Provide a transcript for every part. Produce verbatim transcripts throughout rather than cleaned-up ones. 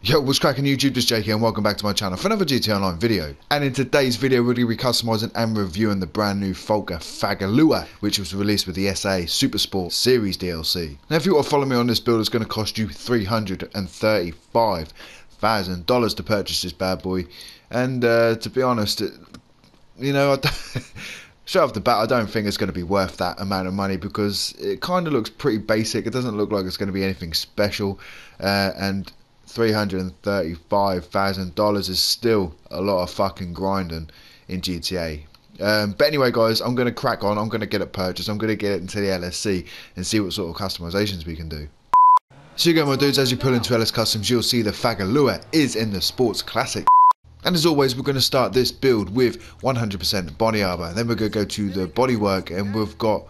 Yo, what's cracking YouTube, this is J K and welcome back to my channel for another G T A Online video. And in today's video we're going to be customising and reviewing the brand new Vulcar Fagaloa, which was released with the S A Supersport Series D L C. Now if you want to follow me on this build, it's going to cost you three hundred thirty-five thousand dollars to purchase this bad boy. And uh, to be honest, it, you know, I don't straight off the bat, I don't think it's going to be worth that amount of money because it kind of looks pretty basic. It doesn't look like it's going to be anything special, uh, and three hundred thirty-five thousand dollars is still a lot of fucking grinding in G T A. Um, but anyway, guys, I'm going to crack on. I'm going to get it purchased. I'm going to get it into the L S C and see what sort of customizations we can do. So you go, my dudes, as you pull into L S Customs, you'll see the Fagaloa is in the Sports Classic. And as always, we're going to start this build with one hundred percent body armor. Then we're going to go to the bodywork, and we've got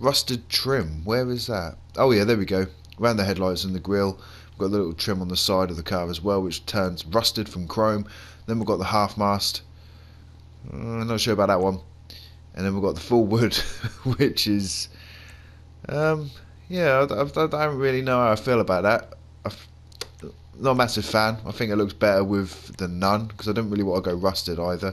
rusted trim. Where is that? Oh, yeah, there we go. Around the headlights and the grille. We've got a little trim on the side of the car as well, which turns rusted from chrome. Then we've got the half mast. I'm not sure about that one. And then we've got the full wood, which is... Um, yeah, I, I, I don't really know how I feel about that. I've, Not a massive fan. I think it looks better with the none, because I don't really want to go rusted either.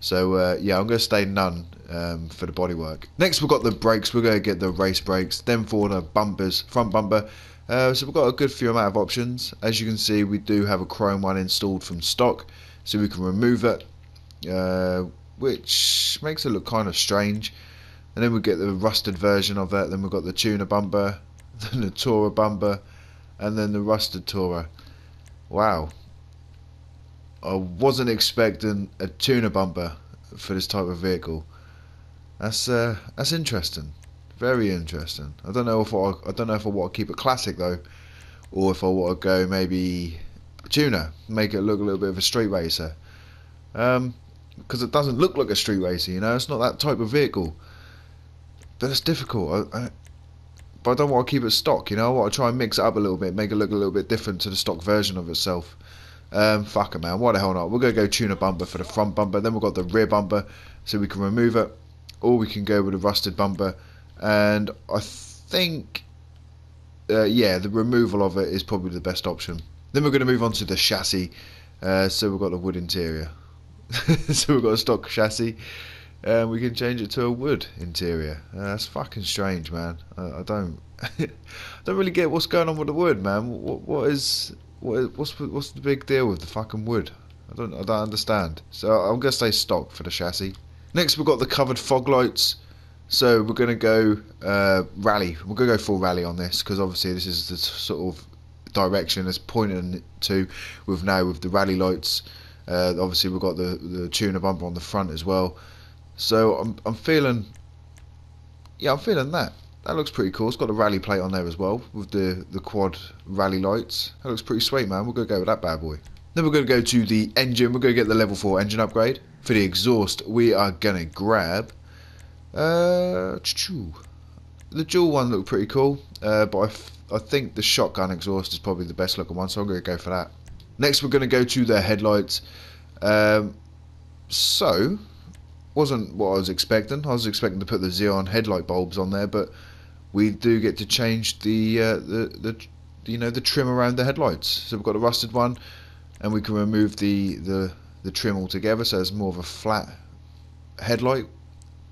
So uh, yeah, I'm going to stay none um, for the bodywork. Next we've got the brakes. We're going to get the race brakes. Then for the bumpers, front bumper. Uh, so we've got a good few amount of options. As you can see, we do have a chrome one installed from stock, so we can remove it, uh, which makes it look kind of strange. And then we get the rusted version of that. Then we've got the tuner bumper, then the Tourer bumper, and then the rusted Tourer. Wow, I wasn't expecting a tuner bumper for this type of vehicle. That's uh, that's interesting, very interesting. I don't know if I, I don't know if I want to keep it classic though, or if I want to go maybe tuner, make it look a little bit of a street racer, because um, it doesn't look like a street racer. You know, it's not that type of vehicle. But it's difficult. I, I, But I don't want to keep it stock, you know. I want to try and mix it up a little bit, make it look a little bit different to the stock version of itself. Um, fuck it, man. Why the hell not? We're going to go tuner bumper for the front bumper. Then we've got the rear bumper, so we can remove it. Or we can go with a rusted bumper. And I think, uh, yeah, the removal of it is probably the best option. Then we're going to move on to the chassis. Uh, so we've got the wood interior. So we've got a stock chassis. And um, we can change it to a wood interior. Uh, that's fucking strange, man. Uh, I don't, I don't really get what's going on with the wood, man. What, what is, what is, what's, what's the big deal with the fucking wood? I don't, I don't understand. So I'm gonna stay stock for the chassis. Next, we've got the covered fog lights. So we're gonna go uh, rally. We're gonna go full rally on this because obviously this is the sort of direction it's pointing to with now with the rally lights. Uh, obviously, we've got the the tuner bumper on the front as well. So I'm, I'm feeling, yeah, I'm feeling that. That looks pretty cool. It's got a rally plate on there as well with the, the quad rally lights. That looks pretty sweet, man. We're going to go with that bad boy. Then we're going to go to the engine. We're going to get the level four engine upgrade. For the exhaust, we are going to grab uh, the dual one looked pretty cool, uh, but I, f I think the shotgun exhaust is probably the best looking one, so I'm going to go for that. Next, we're going to go to the headlights. Um, so... wasn't what I was expecting. I was expecting to put the Xeon headlight bulbs on there, but we do get to change the uh, the the you know the trim around the headlights. So we've got a rusted one, and we can remove the the the trim altogether. So it's more of a flat headlight,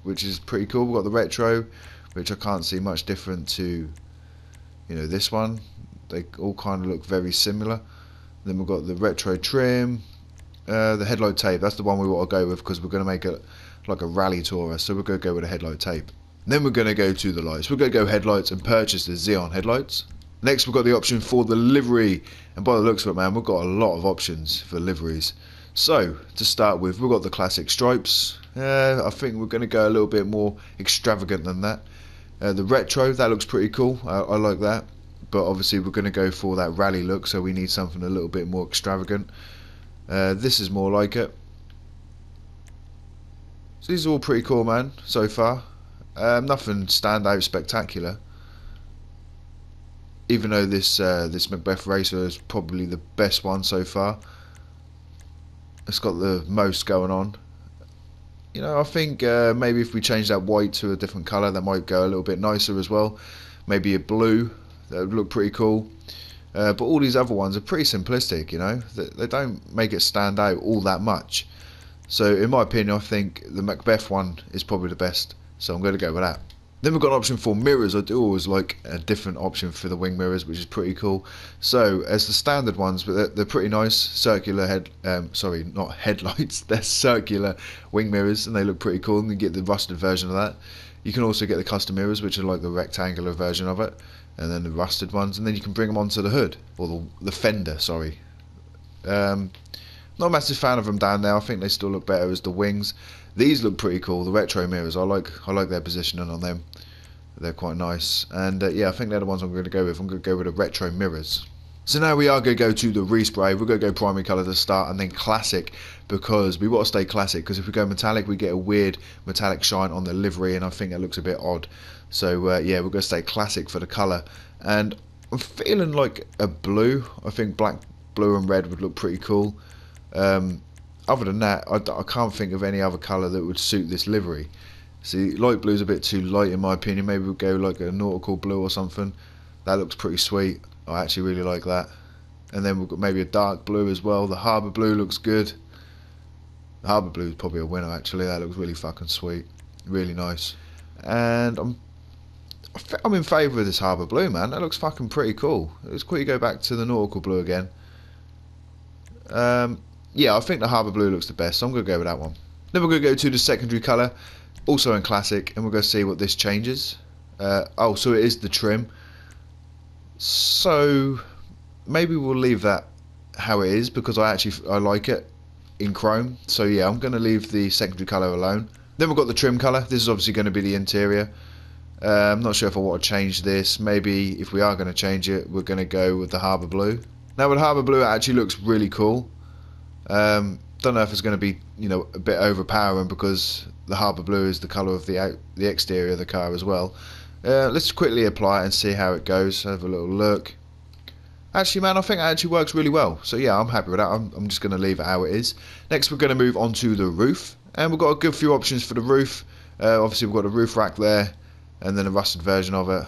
which is pretty cool. We've got the retro, which I can't see much different to you know this one. They all kind of look very similar. Then we've got the retro trim. Uh, the headlight tape, that's the one we want to go with because we're going to make it like a rally tourer, so we're going to go with a headlight tape. And then we're going to go to the lights. We're going to go headlights and purchase the Xeon headlights. Next we've got the option for the livery, and by the looks of it, man, we've got a lot of options for liveries. So to start with, we've got the classic stripes. uh, I think we're going to go a little bit more extravagant than that. Uh, the retro, that looks pretty cool. I, I like that, but obviously we're going to go for that rally look, so we need something a little bit more extravagant. Uh, this is more like it. So these are all pretty cool, man, so far. Um, nothing stand out spectacular. Even though this uh, this Macbeth racer is probably the best one so far. It's got the most going on. You know, I think uh, maybe if we change that white to a different colour, that might go a little bit nicer as well. Maybe a blue, that would look pretty cool. Uh, but all these other ones are pretty simplistic, you know. They, they don't make it stand out all that much. So in my opinion, I think the Macbeth one is probably the best. So I'm going to go with that. Then we've got an option for mirrors. I do always like a different option for the wing mirrors, which is pretty cool. So as the standard ones, but they're, they're pretty nice circular head, um, sorry, not headlights, they're circular wing mirrors, and they look pretty cool, and you get the rusted version of that. You can also get the custom mirrors, which are like the rectangular version of it, and then the rusted ones, and then you can bring them onto the hood, or the, the fender, sorry. Um, not a massive fan of them down there. I think they still look better as the wings. These look pretty cool, the retro mirrors. I like I like their positioning on them. They're quite nice. And uh, yeah, I think they're the ones I'm going to go with. I'm going to go with the retro mirrors. So now we are going to go to the respray. We're going to go primary colour to start, and then classic, because we want to stay classic, because if we go metallic, we get a weird metallic shine on the livery, and I think it looks a bit odd. So uh, yeah, we're going to stay classic for the colour. And I'm feeling like a blue. I think black, blue and red would look pretty cool. Um, other than that, I, I can't think of any other colour that would suit this livery. See, light blue's a bit too light in my opinion. Maybe we'll go like a nautical blue or something. That looks pretty sweet. I actually really like that. And then we've got maybe a dark blue as well. The harbour blue looks good. The harbour blue is probably a winner actually. That looks really fucking sweet. Really nice. And I'm I'm in favour of this harbour blue, man. That looks fucking pretty cool. Let's quickly go back to the nautical blue again. Um... Yeah, I think the harbour blue looks the best, so I'm going to go with that one. Then we're going to go to the secondary colour, also in classic, and we're going to see what this changes. Uh, oh, so it is the trim. So maybe we'll leave that how it is, because I actually I like it in chrome. So yeah, I'm going to leave the secondary colour alone. Then we've got the trim colour. This is obviously going to be the interior. Uh, I'm not sure if I want to change this. Maybe if we are going to change it, we're going to go with the harbour blue. Now with harbour blue, it actually looks really cool. Um, don't know if it's going to be, you know, a bit overpowering, because the harbour blue is the colour of the out, the exterior of the car as well. Uh, let's quickly apply it and see how it goes. Have a little look. Actually, man, I think it actually works really well. So yeah, I'm happy with that. I'm, I'm just going to leave it how it is. Next, we're going to move on to the roof, and we've got a good few options for the roof. Uh, obviously, we've got a roof rack there, and then a rusted version of it.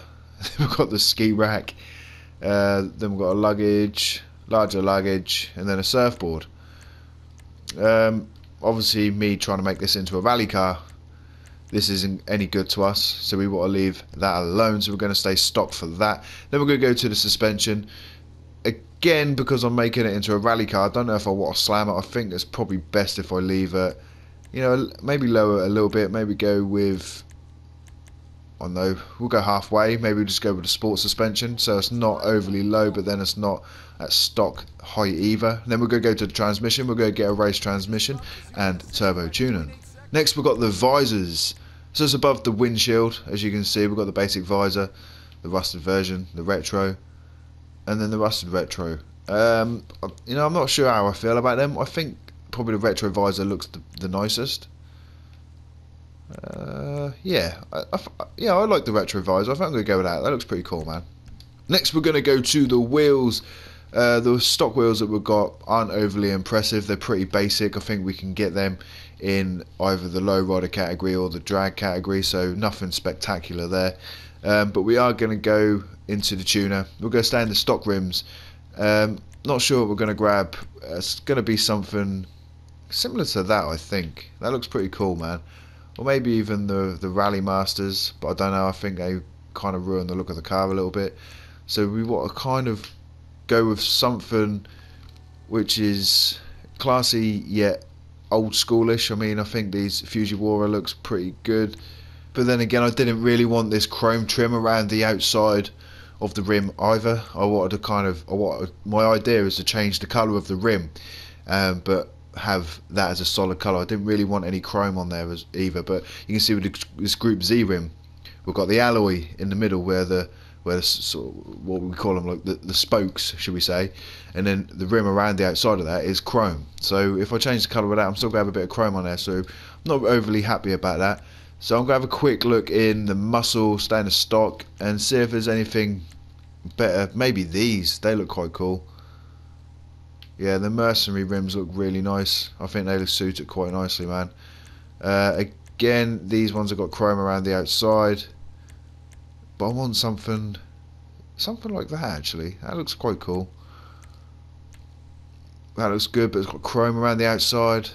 We've got the ski rack. Uh, then we've got a luggage, larger luggage, and then a surfboard. Um, obviously me trying to make this into a rally car, this isn't any good to us, so we want to leave that alone. So we're going to stay stock for that. Then we're going to go to the suspension again, because I'm making it into a rally car. I don't know if I want to slam it. I think it's probably best if I leave it, you know, maybe lower it a little bit, maybe go with, I don't know, we'll go halfway. Maybe we'll just go with the sports suspension, so it's not overly low, but then it's not at stock high either. And then we're going to go to the transmission. We're going to get a race transmission and turbo tuning. Next, we've got the visors. So it's above the windshield. As you can see, we've got the basic visor, the rusted version, the retro, and then the rusted retro. Um, you know, I'm not sure how I feel about them. I think probably the retro visor looks the, the nicest. Uh, yeah, I, I, yeah, I like the retro visor. I think I'm going to go with that. That looks pretty cool, man. Next, we're going to go to the wheels. Uh, the stock wheels that we've got aren't overly impressive. They're pretty basic. I think we can get them in either the low rider category or the drag category, so nothing spectacular there. Um, but we are going to go into the tuner. We're going to stay in the stock rims. Um, not sure what we're going to grab. It's going to be something similar to that, I think. That looks pretty cool, man. Or maybe even the, the Rally Masters, but I don't know, I think they kind of ruined the look of the car a little bit. So we want to kind of go with something which is classy yet old schoolish. I mean, I think these Fujiwara looks pretty good. But then again, I didn't really want this chrome trim around the outside of the rim either. I wanted to kind of, I wanted, my idea is to change the colour of the rim, um, but have that as a solid colour. I didn't really want any chrome on there as either, but you can see with this Group Z rim, we've got the alloy in the middle where the where the, sort of what we call them, like the, the spokes, should we say, and then the rim around the outside of that is chrome. So if I change the colour of that, I'm still going to have a bit of chrome on there, so I'm not overly happy about that. So I'm going to have a quick look in the muscle, stainless stock, and see if there's anything better. Maybe these, they look quite cool. Yeah, the mercenary rims look really nice. I think they suit it quite nicely, man. Uh, again, these ones have got chrome around the outside, but I want something Something like that, actually. That looks quite cool. That looks good, but it's got chrome around the outside.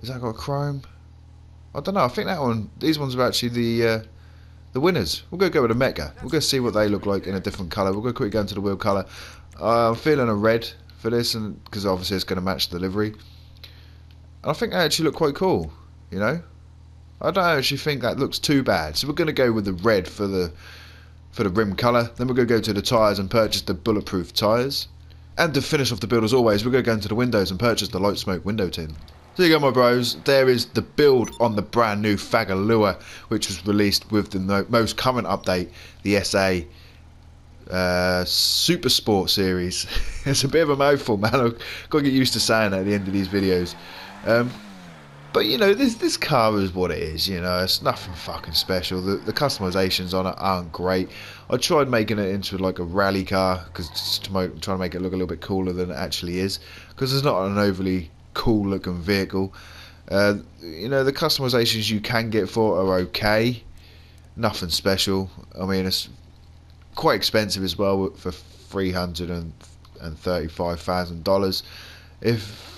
Has that got chrome? I don't know. I think that one, these ones are actually the uh, the winners. We'll go go with a Mega. We'll go see what they look like in a different colour. We'll go quickly go into the wheel colour. Uh, I'm feeling a red for this, and because obviously it's going to match the livery. And I think they actually look quite cool. You know, I don't actually think that looks too bad. So we're going to go with the red for the for the rim colour. Then we're going to go to the tyres and purchase the bulletproof tyres. And to finish off the build, as always, we're going to go into the windows and purchase the light smoke window tin. So there you go, my bros, there is the build on the brand new Fagaloa, which was released with the no most current update, the S A uh, Super Sport series. It's a bit of a mouthful, man. I've got to get used to saying that at the end of these videos. Um, but, you know, this this car is what it is, you know. It's nothing fucking special. The, the customizations on it aren't great. I tried making it into, like, a rally car, because just to make, trying to make it look a little bit cooler than it actually is, because it's not an overly cool looking vehicle. Uh, you know, the customizations you can get for it are okay, nothing special. I mean, it's quite expensive as well, for three hundred thirty-five thousand dollars. If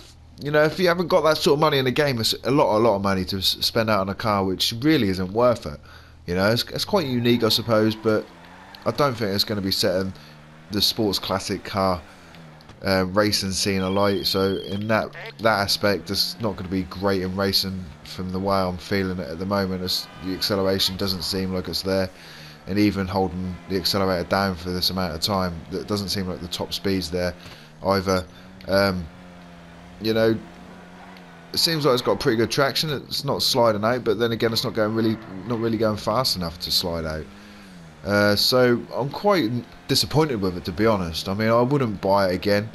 you know, if you haven't got that sort of money in the game, it's a lot, a lot of money to spend out on a car which really isn't worth it. You know, it's, it's quite unique, I suppose, but I don't think it's going to be setting the sports classic car Uh, racing scene alight, so in that that aspect it's not going to be great in racing. From the way I'm feeling it at the moment, it's, the acceleration doesn't seem like it's there, and even holding the accelerator down for this amount of time, that doesn't seem like the top speed's there either. Um, you know, it seems like it's got pretty good traction. It's not sliding out, but then again, it's not going really not really going fast enough to slide out. Uh, so I'm quite disappointed with it, to be honest. I mean, I wouldn't buy it again.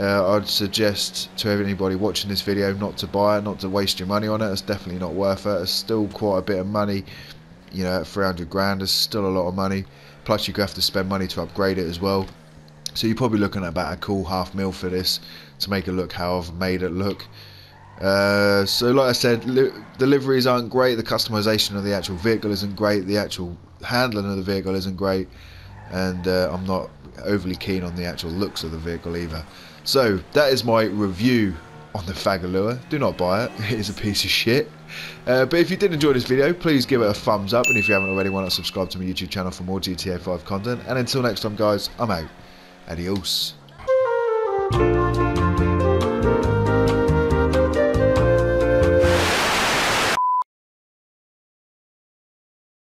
Uh, I'd suggest to anybody watching this video not to buy it, not to waste your money on it. It's definitely not worth it. It's still quite a bit of money. You know, at three hundred grand, it's still a lot of money. Plus, you have to spend money to upgrade it as well. So you're probably looking at about a cool half mil for this to make it look how I've made it look. Uh, so like I said, li the liveries aren't great, the customization of the actual vehicle isn't great, the actual handling of the vehicle isn't great, and uh, I'm not overly keen on the actual looks of the vehicle either. So that is my review on the Fagaloa. Do not buy it, it is a piece of shit. Uh, but if you did enjoy this video, please give it a thumbs up, and if you haven't already, why not subscribe to my YouTube channel for more G T A five content. And until next time, guys, I'm out. Adios.